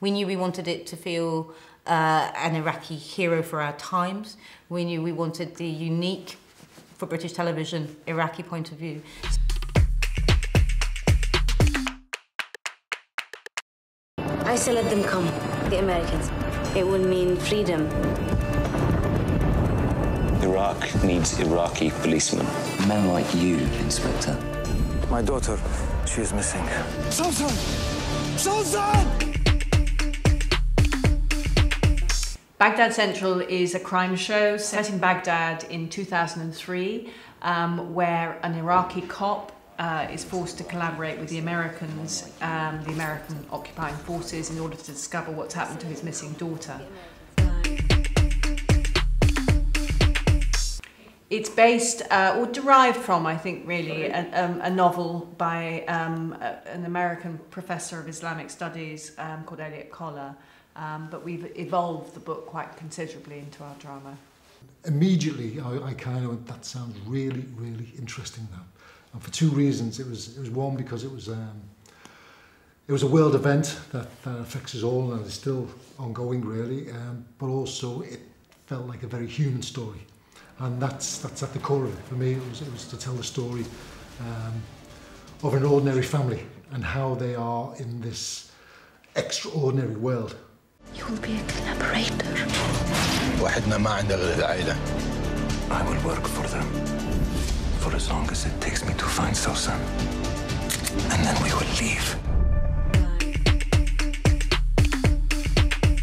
We knew we wanted it to feel an Iraqi hero for our times. We knew we wanted the unique, for British television, Iraqi point of view. I say let them come, the Americans. It will mean freedom. Iraq needs Iraqi policemen. Men like you, Inspector. My daughter, she is missing. Sultan! Sultan! Baghdad Central is a crime show set in Baghdad in 2003, where an Iraqi cop is forced to collaborate with the Americans, the American occupying forces, in order to discover what's happened to his missing daughter. It's based, or derived from, I think, really, a novel by an American professor of Islamic studies called Elliot Colla. But we've evolved the book quite considerably into our drama. Immediately, I kind of went, that sounds really, really interesting now. And for two reasons. It was one, because it was a world event that affects us all and is still ongoing, really. But also, it felt like a very human story. And that's at the core of it. For me, it was to tell the story of an ordinary family and how they are in this extraordinary world. You will be a collaborator. I will work for them for as long as it takes me to find Sultan, and then we will leave.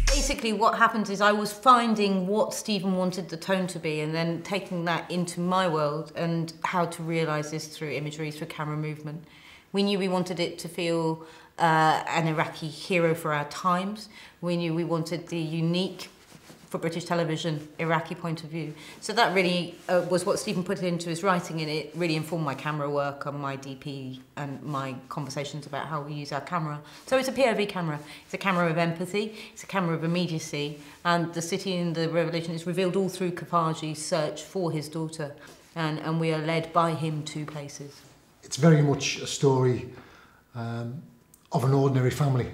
Basically, what happens is I was finding what Stephen wanted the tone to be, and then taking that into my world and how to realise this through imagery, through camera movement. We knew we wanted it to feel an Iraqi hero for our times. We knew we wanted the unique, for British television, Iraqi point of view. So that really was what Stephen put into his writing, and it really informed my camera work and my DP and my conversations about how we use our camera. So it's a POV camera. It's a camera of empathy. It's a camera of immediacy. And the city and the revolution is revealed all through Kafaji's search for his daughter. And we are led by him to places. It's very much a story of an ordinary family,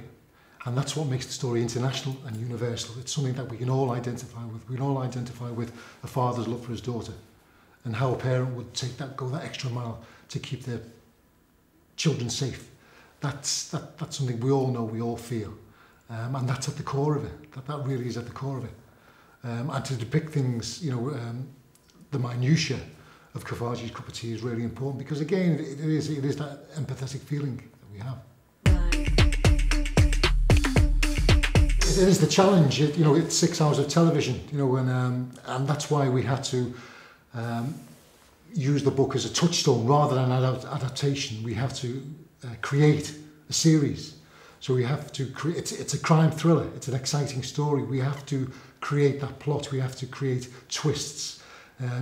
and that's what makes the story international and universal. It's something that we can all identify with. We can all identify with a father's love for his daughter, and how a parent would take that, go that extra mile to keep their children safe. That's something we all know, we all feel, and that's at the core of it. That really is at the core of it. And to depict things, the minutiae of Kafaji's cup of tea is really important, because again, it is that empathetic feeling that we have. It is the challenge. It's 6 hours of television, and that's why we had to use the book as a touchstone rather than an adaptation. We have to create a series. So we have to create, it's a crime thriller, it's an exciting story. We have to create that plot, we have to create twists.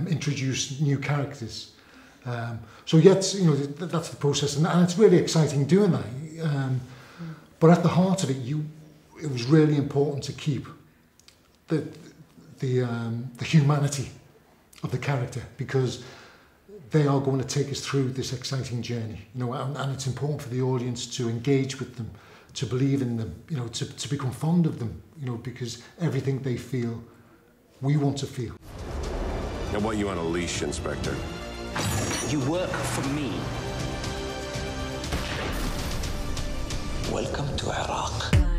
Introduce new characters. So yet, that's the process, and it's really exciting doing that. But at the heart of it, it was really important to keep the humanity of the character, because they are going to take us through this exciting journey. And it's important for the audience to engage with them, to believe in them, to become fond of them, because everything they feel, we want to feel. I want you on a leash, Inspector. You work for me. Welcome to Iraq.